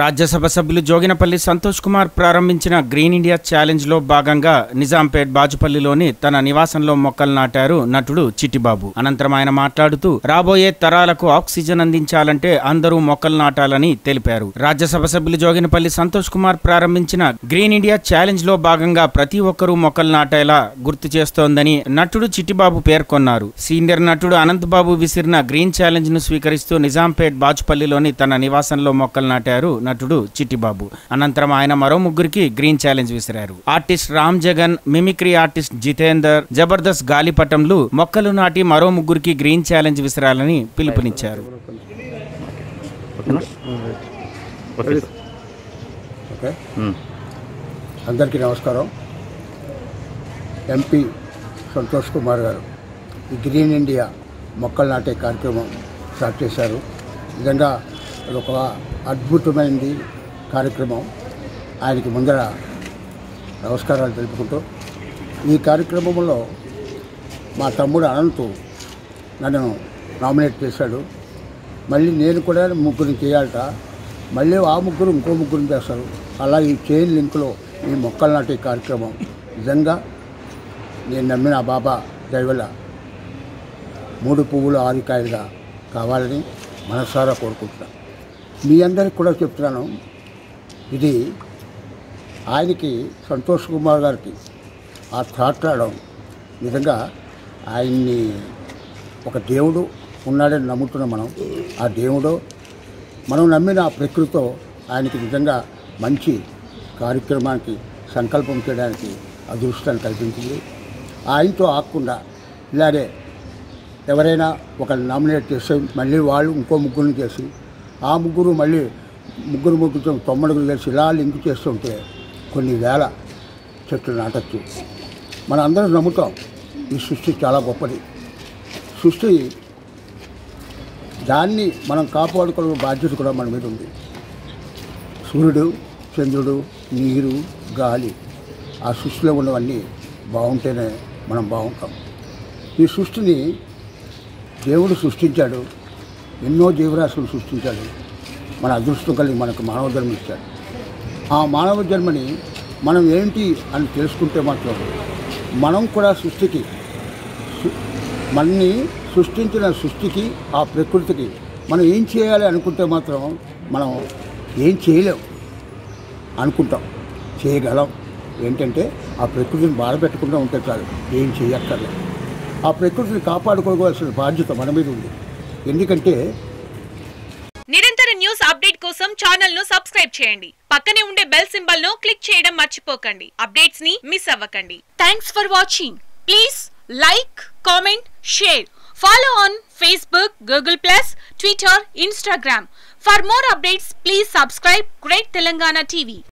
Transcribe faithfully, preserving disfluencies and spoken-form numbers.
राज्यसभा सभ्युलु जोगिनपल्ली संतोष कुमार प्रारंभिंचिन green India challenge लो भागंगा निजांपेट बाजुपल्लिलोनि तन निवासंलो मोक्कलु नाटारु नटुडु चिट्टी बाबू। अनंतरम आयन माट्लाडुतू राबोये तरालकु आक्सीजन अंदिंचालंटे अंदरू मोक्कलु नाटाలని తెలిపారు। राज्यसभा सभ्युलु जोगिनपल्ली संतोष कुमार प्रारंभिंचिन ग्रीन इंडिया चैलेंज लो भागंगा प्रति ఒక్కరూ మొక్కలు నాటేలా గుర్తు చేస్తోందని నటుడు చిట్టి బాబు పేర్కొన్నారు। సీనియర్ నటుడు అనంత్ బాబు విసిరిన గ్రీన్ ఛాలెంజ్ ను స్వీకరిస్తూ నిజాంపేట్ బాచుపల్లిలోని తన నివాసంలో మొక్కలు నాటారు నటుడు చిట్టి బాబు। అనంతరం ఆయన మరో ముగ్గురికి గ్రీన్ ఛాలెంజ్ విసిరారు। Artist Ram Jagan, mimicry artist Jitender, Jabardasth గాలిపటంలు మొక్కలు నాటి మరో ముగ్గురికి గ్రీన్ ఛాలెంజ్ విసిరాలని పిలుపునిచ్చారు। అందరికీ నమస్కారం। ఎంపీ సంతోష్ కుమార్ గారు ఈ గ్రీన్ ఇండియా మొక్కలు నాటే కార్యక్రమం స్టార్ట్ చేశారు। నిజంగా అది ఒక అద్భుతమైనది కార్యక్రమం। ఆయనకి ముందర నమస్కారాలు తెలుపుకుంటూ ఈ కార్యక్రమంలో మా తమ్ముడు అనంత్ నన్ను నామినేట్ చేశాడు। మళ్ళీ నేను కూడా ముగ్గురిని చేయాలట, మళ్ళీ ఆ ముగ్గురు ఇంకో ముగ్గురిని చేస్తారు। అలా ఈ చైన్ లింక్లో ఈ మొక్కలు నాటే కార్యక్రమం నిజంగా నేను నమ్మిన బాబా దైవల మూడు పువ్వులు ఆరు కాయలుగా కావాలని మనసారా కోరుకుంటున్నాను। మీ అందరికి కూడా చెప్తున్నాను, ఇది ఆయనకి సంతోష్ కుమార్ గారికి ఆ తాట్లాడడం నిజంగా ఆయన్ని ఒక దేవుడు ఉన్నాడని నమ్ముతున్నాం మనం। ఆ దేవుడు మనం నమ్మిన ఆ ప్రకృతితో ఆయనకి నిజంగా మంచి కార్యక్రమానికి సంకల్పం చేయడానికి అదృష్టాన్ని కల్పించింది। ఆయనతో ఆగకుండా ఇలాగే ఎవరైనా ఒకళ్ళు నామినేట్ చేస్తే మళ్ళీ వాళ్ళు ఇంకో ముగ్గురిని చేసి ఆ ముగ్గురు మళ్ళీ ముగ్గురు ముగ్గురు తొమ్మిడుగురు చేసి ఇలా లింక్ చేస్తుంటే కొన్ని వేల చెట్లు నాటచ్చు। మన అందరం నమ్ముతాం ఈ సృష్టి చాలా గొప్పది సృష్టి, దాన్ని మనం కాపాడుకోవడం బాధ్యత కూడా మన మీద ఉంది। సూర్యుడు, చంద్రుడు, నీరు, గాలి, ఆ సృష్టిలో ఉన్నవన్నీ బాగుంటేనే మనం బాగుంటాం। ఈ సృష్టిని దేవుడు సృష్టించాడు, ఎన్నో జీవరాశులు సృష్టించాడు, మన అదృష్టం కలిగి మనకు మానవ జన్మ ఇచ్చాడు। ఆ మానవ జన్మని మనం ఏంటి అని తెలుసుకుంటే మాత్రం మనం కూడా సృష్టికి, మనని సృష్టించిన సృష్టికి, ఆ ప్రకృతికి మనం ఏం చేయాలి అనుకుంటే మాత్రం మనం ఏం చేయలేం అనుకుంటాం। చేయగలం ఏంటంటే ఆ ప్రకృతిని బాధ పెట్టకుండా ఉంటే చాలు, ఏం చేయక్కర్లేదు। ఆ ప్రకృతిని కాపాడుకోవాల్సిన బాధ్యత మన మీద ఉంది। ఎందుకంటే నిరంతర న్యూస్ అప్డేట్ కోసం ఛానల్ ను సబ్స్క్రైబ్ చేయండి, పక్కనే ఉండే బెల్ సింబల్ ను క్లిక్ చేయడం మర్చిపోకండి। అప్డేట్స్ ని మిస్ అవ్వకండి। Thanks for watching, please like, comment, share, follow on Facebook, Google plus, Twitter, Instagram. For more updates please subscribe Great Telangana T V।